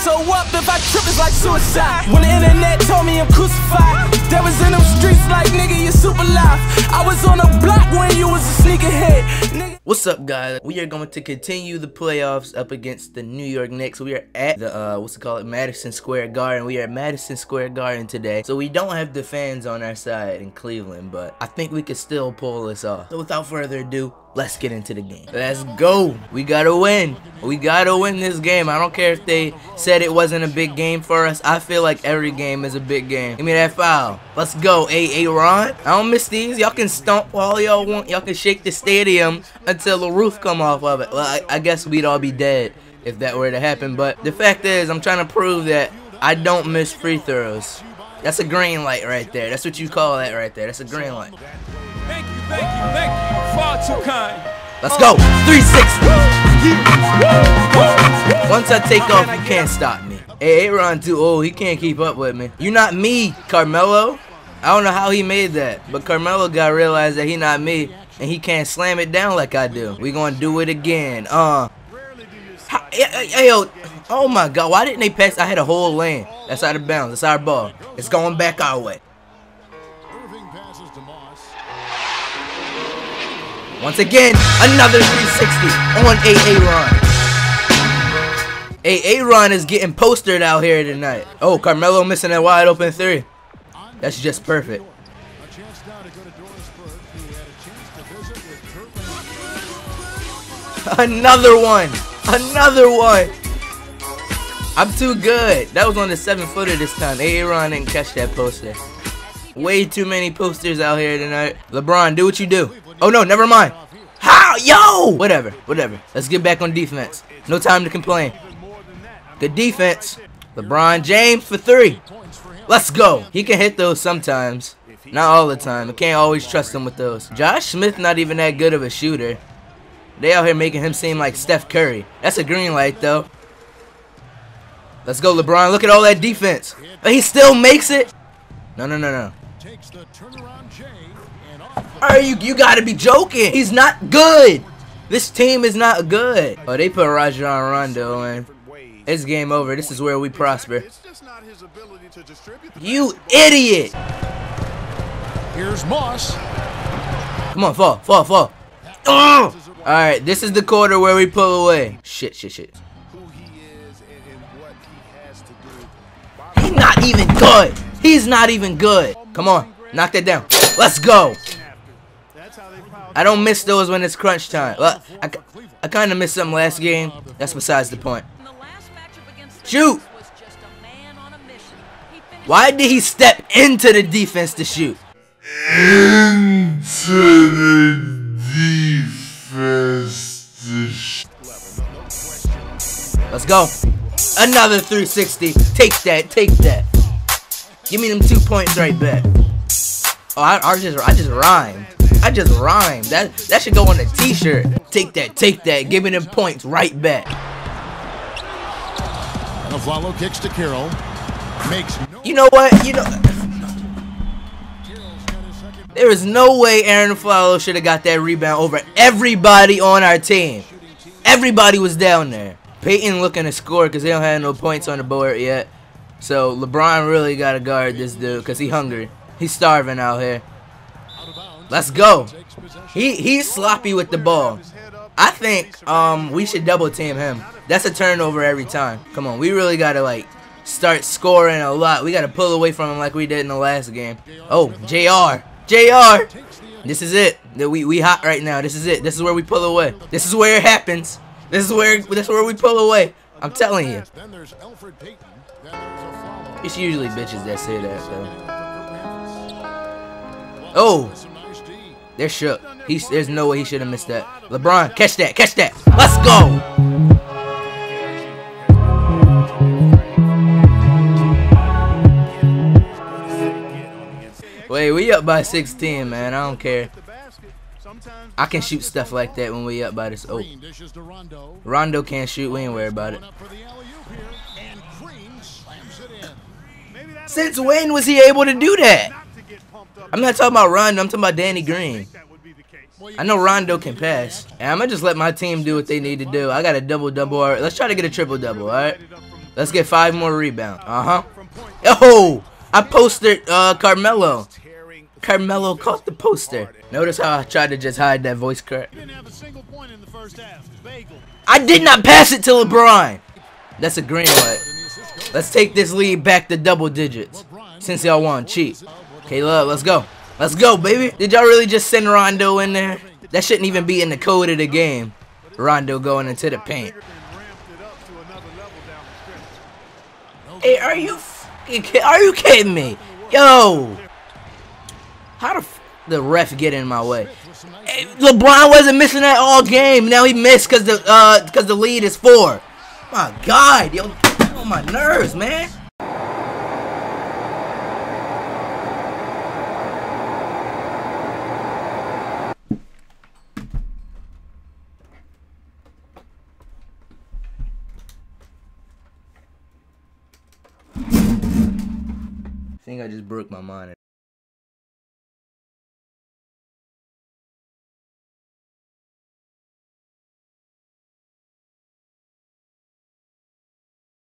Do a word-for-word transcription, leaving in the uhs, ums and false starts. so up, if I trip it's like suicide. When the internet told me I'm crucified, they was in them streets like, nigga, you're super live. I was on a block when you was a sneakerhead, nigga. What's up, guys? We are going to continue the playoffs up against the New York Knicks. We are at the, uh, what's it called, Madison Square Garden. We are at Madison Square Garden today. So we don't have the fans on our side in Cleveland, but I think we could still pull this off. So without further ado, let's get into the game. Let's go. We gotta win. We gotta win this game. I don't care if they said it wasn't a big game for us. I feel like every game is a big game. Give me that foul. Let's go. Hey, Aaron. I don't miss these. Y'all can stomp all y'all want. Y'all can shake the stadium until the roof come off of it. Well, I, I guess we'd all be dead if that were to happen. But the fact is, I'm trying to prove that I don't miss free throws. That's a green light right there. That's what you call that right there. That's a green light. Thank you, thank you, thank you. Far too kind. Let's go. three sixty. Once I take off, you can't stop me. Hey, Aaron too old. He can't keep up with me. You not me, Carmelo. I don't know how he made that, but Carmelo got realized that he not me, and he can't slam it down like I do. We gonna do it again. Uh. How, hey, hey, yo. Oh my God. Why didn't they pass? I had a whole lane. That's out of bounds. That's our ball. It's going back our way. Once again, another three sixty on Aaron. Hey, Aaron is getting postered out here tonight. Oh, Carmelo missing that wide open three. That's just perfect. Another one. Another one. I'm too good. That was on the seven footer this time. Aaron didn't catch that poster. Way too many posters out here tonight. LeBron, do what you do. Oh no, never mind. How? Yo! Whatever, whatever. Let's get back on defense. No time to complain. Good defense. LeBron James for three. Let's go. He can hit those sometimes. Not all the time. I can't always trust him with those. Josh Smith not even that good of a shooter. They out here making him seem like Steph Curry. That's a green light though. Let's go, LeBron. Look at all that defense. But he still makes it. No, no, no, no. Are you you gotta be joking? He's not good. This team is not good. Oh, they put Rajon Rondo in. It's game over. This is where we prosper. You idiot! Here's Moss. Come on, fall, fall, fall. All right, this is the quarter where we pull away. Shit, shit, shit. He's not even good. He's not even good. Come on, knock that down. Let's go. I don't miss those when it's crunch time. Well, I, I kind of missed some last game. That's besides the point. Shoot! Why did he step into the defense to shoot? Into the defense to shoot. Let's go. Another three sixty. Take that. Take that. Give me them two points right back. Oh, I, I just I just rhymed. I just rhymed. That that should go on a t-shirt. Take that, take that. Give me them points right back. Afflalo kicks to Carroll. Makes no you know what? You know there is no way Aaron Afflalo should have got that rebound over everybody on our team. Everybody was down there. Peyton looking to score because they don't have no points on the board yet. So LeBron really gotta guard this dude because he hungry. He's starving out here. Let's go. He he's sloppy with the ball. I think um we should double team him. That's a turnover every time. Come on, we really gotta like start scoring a lot. We gotta pull away from him like we did in the last game. Oh, J R, J R. This is it. We we hot right now. This is it. This is where we pull away. This is where it happens. This is where this is where we pull away. I'm telling you. It's usually bitches that say that though. Oh. They're shook. He's, there's no way he should have missed that. LeBron, catch that, catch that. Let's go. Wait, we up by sixteen, man. I don't care. I can shoot stuff like that when we up by this. Oh, Rondo can't shoot. We ain't worried about it. Since when was he able to do that? I'm not talking about Rondo, I'm talking about Danny Green. I know Rondo can pass. And I'm going to just let my team do what they need to do. I got a double-double. Let's try to get a triple-double, all right? Let's get five more rebounds. Uh-huh. Oh! I posted uh, Carmelo. Carmelo caught the poster. Notice how I tried to just hide that voice crack. I did not pass it to LeBron. That's a green light. Let's take this lead back to double digits. Since y'all want to cheat. Okay, love, let's go. Let's go, baby. Did y'all really just send Rondo in there? That shouldn't even be in the code of the game. Rondo going into the paint. Hey, are you fucking are you kidding me? Yo! How the f the ref get in my way? Hey, LeBron wasn't missing that all game. Now he missed because the uh because the lead is four. My God, yo, on my nerves, man. I think I just broke my mind.